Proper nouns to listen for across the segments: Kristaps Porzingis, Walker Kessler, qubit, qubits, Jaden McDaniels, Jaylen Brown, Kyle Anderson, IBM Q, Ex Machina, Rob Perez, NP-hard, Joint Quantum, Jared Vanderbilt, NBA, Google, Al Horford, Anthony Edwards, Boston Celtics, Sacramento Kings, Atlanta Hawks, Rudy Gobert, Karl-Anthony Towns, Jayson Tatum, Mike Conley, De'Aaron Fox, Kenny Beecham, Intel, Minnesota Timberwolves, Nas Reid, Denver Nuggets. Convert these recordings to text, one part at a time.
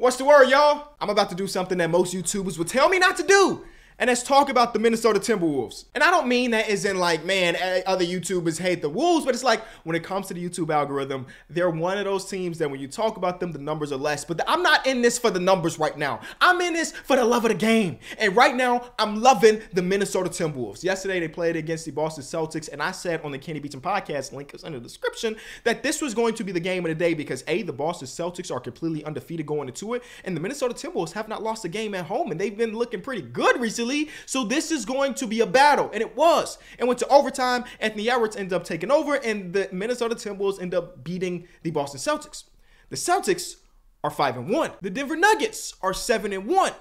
What's the word, y'all? I'm about to do something that most YouTubers would tell me not to do, and that's talk about the Minnesota Timberwolves. And I don't mean that as in like, man, other YouTubers hate the Wolves, but it's like when it comes to the YouTube algorithm, they're one of those teams that when you talk about them, the numbers are less. But I'm not in this for the numbers right now. I'm in this for the love of the game. And right now, I'm loving the Minnesota Timberwolves. Yesterday, they played against the Boston Celtics, and I said on the Kenny Beecham podcast, link is in the description, that this was going to be the game of the day because A, the Boston Celtics are completely undefeated going into it, and the Minnesota Timberwolves have not lost a game at home, and they've been looking pretty good recently. So this is going to be a battle, and it was. It went to overtime. Anthony Edwards ended up taking over, and the Minnesota Timberwolves ended up beating the Boston Celtics. The Celtics are 5-1. The Denver Nuggets are 7-1.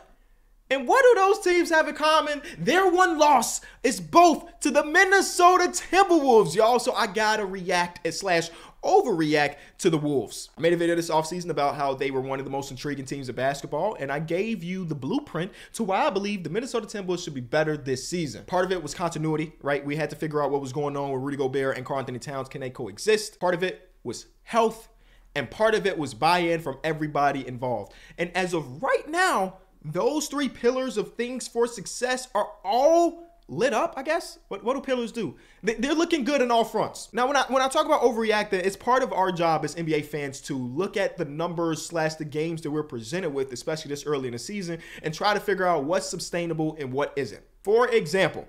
And what do those teams have in common? Their one loss is both to the Minnesota Timberwolves, y'all. So I gotta react and slash overreact to the Wolves. I made a video this offseason about how they were one of the most intriguing teams of basketball, and I gave you the blueprint to why I believe the Minnesota Timberwolves should be better this season. Part of it was continuity, right? We had to figure out what was going on with Rudy Gobert and Karl-Anthony Towns. Can they coexist? Part of it was health, and part of it was buy-in from everybody involved. And as of right now, those three pillars of things for success are all lit up, I guess. What do pillars do? They're looking good in all fronts. Now, when I talk about overreacting, it's part of our job as NBA fans to look at the numbers slash the games that we're presented with, especially this early in the season, and try to figure out what's sustainable and what isn't. For example,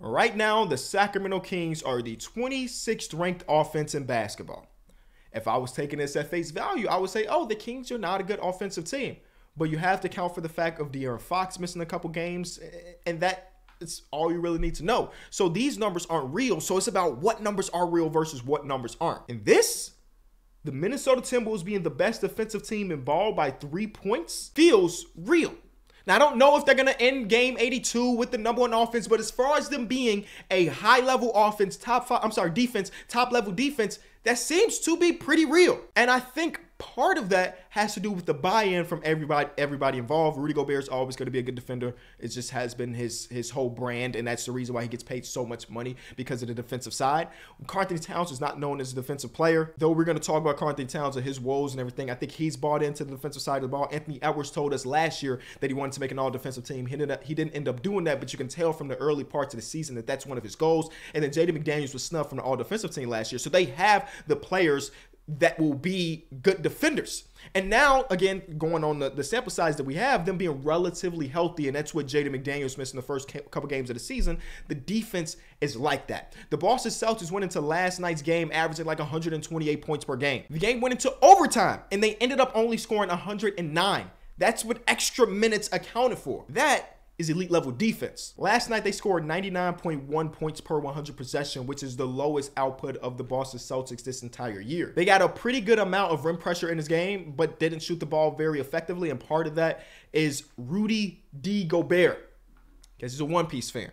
right now, the Sacramento Kings are the 26th ranked offense in basketball. If I was taking this at face value, I would say, oh, the Kings are not a good offensive team. But you have to count for the fact of De'Aaron Fox missing a couple games, and that it's all you really need to know. So these numbers aren't real. So it's about what numbers are real versus what numbers aren't. And this, the Minnesota Timberwolves being the best defensive team in ball by 3 points, feels real. Now, I don't know if they're going to end game 82 with the number one offense, but as far as them being a high-level offense, top-level defense, that seems to be pretty real. And I think part of that has to do with the buy-in from everybody involved. Rudy Gobert is always going to be a good defender. It just has been his whole brand, and that's the reason why he gets paid so much money, because of the defensive side. Karl-Anthony Towns is not known as a defensive player. Though we're going to talk about Karl-Anthony Towns and his woes and everything, I think he's bought into the defensive side of the ball. Anthony Edwards told us last year that he wanted to make an all-defensive team. He didn't end up doing that, but you can tell from the early parts of the season that that's one of his goals. And then Jaden McDaniels was snubbed from the all-defensive team last year. So they have the players that will be good defenders. And now, again, going on the sample size that we have, them being relatively healthy, and that's what Jaden McDaniels missed in the first couple games of the season, the defense is like that. The Boston Celtics went into last night's game averaging like 128 points per game. The game went into overtime, and they ended up only scoring 109. That's what extra minutes accounted for. That is elite-level defense. Last night, they scored 99.1 points per 100 possession, which is the lowest output of the Boston Celtics this entire year. They got a pretty good amount of rim pressure in this game, but didn't shoot the ball very effectively, and part of that is Rudy D. Gobert, because he's a One Piece fan.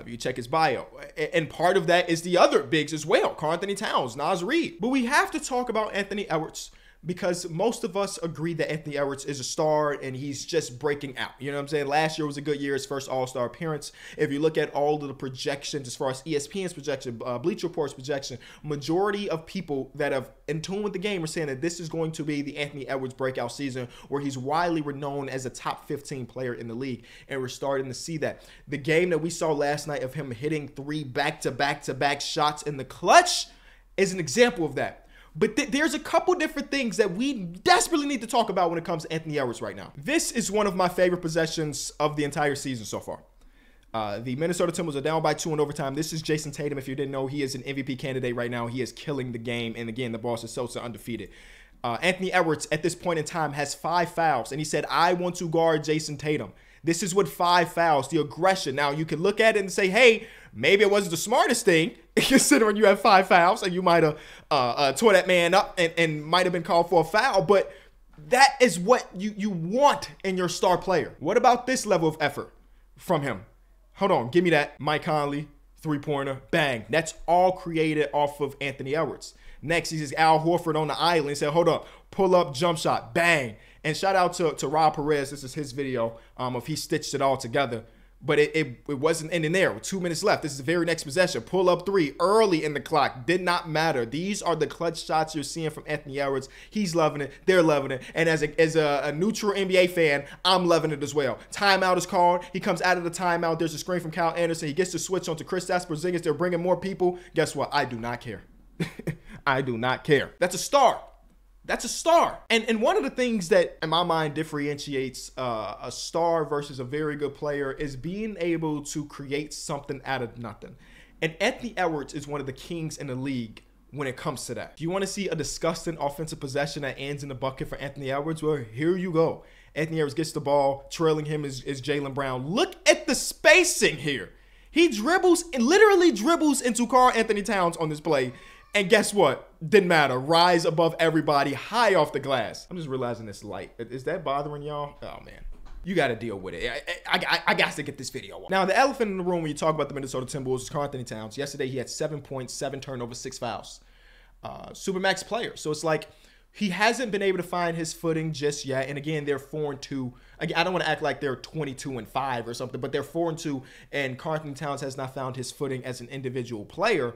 If you check his bio. And part of that is the other bigs as well, Karl-Anthony Towns, Nas Reid. But we have to talk about Anthony Edwards, because most of us agree that Anthony Edwards is a star and he's just breaking out. You know what I'm saying? Last year was a good year, his first all-star appearance. If you look at all of the projections, as far as ESPN's projection, Bleacher Report's projection, majority of people that have in tune with the game are saying that this is going to be the Anthony Edwards breakout season, where he's widely renowned as a top 15 player in the league. And we're starting to see that. The game that we saw last night of him hitting three back-to-back-to-back shots in the clutch is an example of that. But there's a couple different things that we desperately need to talk about when it comes to Anthony Edwards right now. This is one of my favorite possessions of the entire season so far. The Minnesota Timberwolves are down by 2 in overtime. This is Jayson Tatum. If you didn't know, he is an MVP candidate right now. He is killing the game. And again, the Boston Celtics are undefeated. Anthony Edwards at this point in time has 5 fouls. And he said, I want to guard Jayson Tatum. This is what 5 fouls, the aggression. Now, you can look at it and say, hey, maybe it wasn't the smartest thing, considering you have 5 fouls and you might have tore that man up and might have been called for a foul. But that is what you want in your star player. What about this level of effort from him? Hold on. Give me that. Mike Conley, three-pointer, bang. That's all created off of Anthony Edwards. Next, he says Al Horford on the island. He said, hold up, pull up, jump shot, bang. And shout out to Rob Perez. This is his video if he stitched it all together. but it wasn't ending there. With 2 minutes left, this is the very next possession. Pull up three early in the clock. Did not matter. These are the clutch shots you're seeing from Anthony Edwards. He's loving it. They're loving it. And as a neutral NBA fan, I'm loving it as well. Timeout is called. He comes out of the timeout. There's a screen from Kyle Anderson. He gets to switch on to Kristaps Porzingis. They're bringing more people. Guess what? I do not care. I do not care. That's a star. That's a star. And one of the things that, in my mind, differentiates a star versus a very good player is being able to create something out of nothing. And Anthony Edwards is one of the kings in the league when it comes to that. If you want to see a disgusting offensive possession that ends in the bucket for Anthony Edwards, well, here you go. Anthony Edwards gets the ball. Trailing him is Jaylen Brown. Look at the spacing here. He dribbles and literally dribbles into Karl-Anthony Towns on this play. And guess what? Didn't matter. Rise above everybody, high off the glass. I'm just realizing this light. Is that bothering y'all? Oh, man. You got to deal with it. I got to get this video on. Now, the elephant in the room when you talk about the Minnesota Timberwolves is Karl-Anthony Towns. Yesterday, he had 7 points, 7 turnovers, 6 fouls. Supermax player. So it's like he hasn't been able to find his footing just yet. And again, they're 4-2. Again, I don't want to act like they're 22-5 or something, but they're 4-2. And Karl-Anthony Towns has not found his footing as an individual player.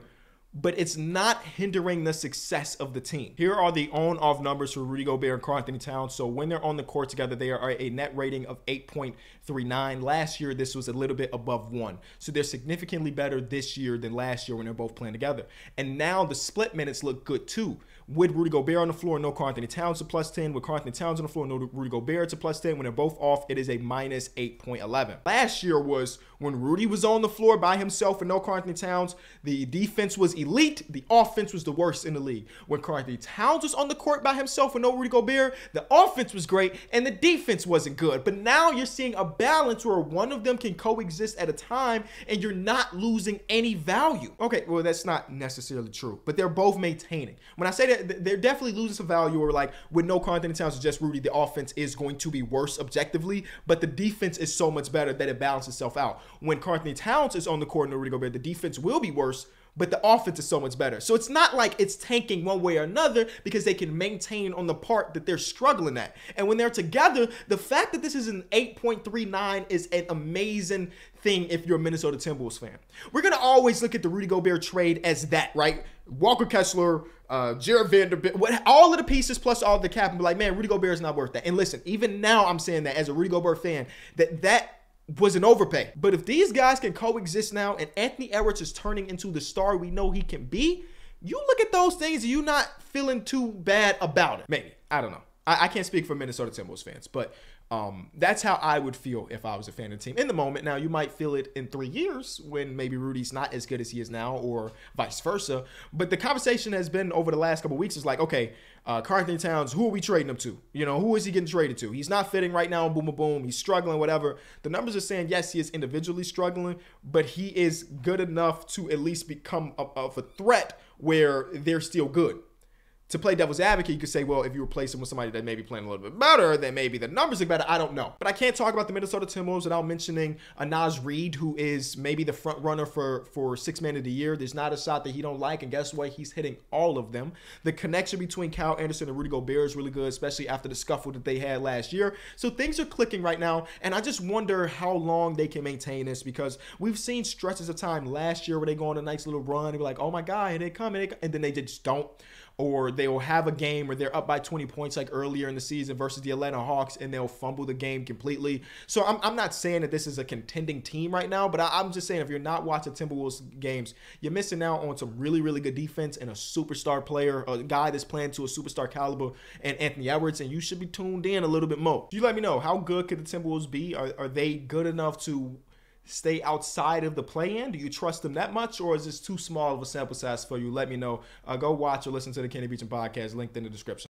But it's not hindering the success of the team. Here are the on-off numbers for Rudy Gobert and Karl-Anthony Towns. So when they're on the court together, they are a net rating of 8.39. Last year, this was a little bit above 1. So they're significantly better this year than last year when they're both playing together. And now the split minutes look good too. With Rudy Gobert on the floor, no Karl-Anthony Towns to +10. With Karl-Anthony Towns on the floor, no Rudy Gobert to +10. When they're both off, it is a -8.11. Last year was when Rudy was on the floor by himself and no Karl-Anthony Towns, the defense was elite. The offense was the worst in the league. When Karl-Anthony Towns was on the court by himself with no Rudy Gobert, the offense was great and the defense wasn't good. But now you're seeing a balance where one of them can coexist at a time and you're not losing any value. Okay, well, that's not necessarily true, but they're both maintaining. When I say that, they're definitely losing some value, or like with no Karl-Anthony Towns or just Rudy, the offense is going to be worse objectively, but the defense is so much better that it balances itself out. When Karl-Anthony Towns is on the court and no Rudy Gobert, the defense will be worse, but the offense is so much better. So it's not like it's tanking one way or another because they can maintain on the part that they're struggling at. And when they're together, the fact that this is an 8.39 is an amazing thing if you're a Minnesota Timberwolves fan. We're going to always look at the Rudy Gobert trade as that, right? Walker Kessler, Jared Vanderbilt, all of the pieces plus all of the cap, and be like, man, Rudy Gobert is not worth that. And listen, even now I'm saying that as a Rudy Gobert fan, that was an overpay. But if these guys can coexist now and Anthony Edwards is turning into the star we know he can be, you look at those things and you're not feeling too bad about it. Maybe. I don't know. I can't speak for Minnesota Timberwolves fans, but that's how I would feel if I was a fan of the team in the moment. Now, you might feel it in 3 years when maybe Rudy's not as good as he is now or vice versa. But the conversation has been over the last couple of weeks is like, okay, Karl-Anthony Towns, who are we trading him to? You know, who is he getting traded to? He's not fitting right now. Boom, boom, boom. He's struggling, whatever. The numbers are saying, yes, he is individually struggling, but he is good enough to at least become a threat where they're still good. To play devil's advocate, you could say, well, if you replace him with somebody that may be playing a little bit better, then maybe the numbers look better. I don't know. But I can't talk about the Minnesota Timberwolves without mentioning Nas Reid, who is maybe the front runner for Sixth Man of the Year. There's not a shot that he don't like, and guess what? He's hitting all of them. The connection between Kyle Anderson and Rudy Gobert is really good, especially after the scuffle that they had last year. So things are clicking right now, and I just wonder how long they can maintain this, because we've seen stretches of time last year where they go on a nice little run and be like, oh my God, here they come, and then they just don't. Or they will have a game where they're up by 20 points like earlier in the season versus the Atlanta Hawks, and they'll fumble the game completely. So I'm not saying that this is a contending team right now, but I'm just saying if you're not watching Timberwolves games, you're missing out on some really, really good defense and a superstar player, a guy that's playing to a superstar caliber, and Anthony Edwards, and you should be tuned in a little bit more. You let me know, how good could the Timberwolves be? Are they good enough to stay outside of the play-in? Do you trust them that much, or is this too small of a sample size for you? Let me know. Go watch or listen to the Kenny Beecham podcast, linked in the description.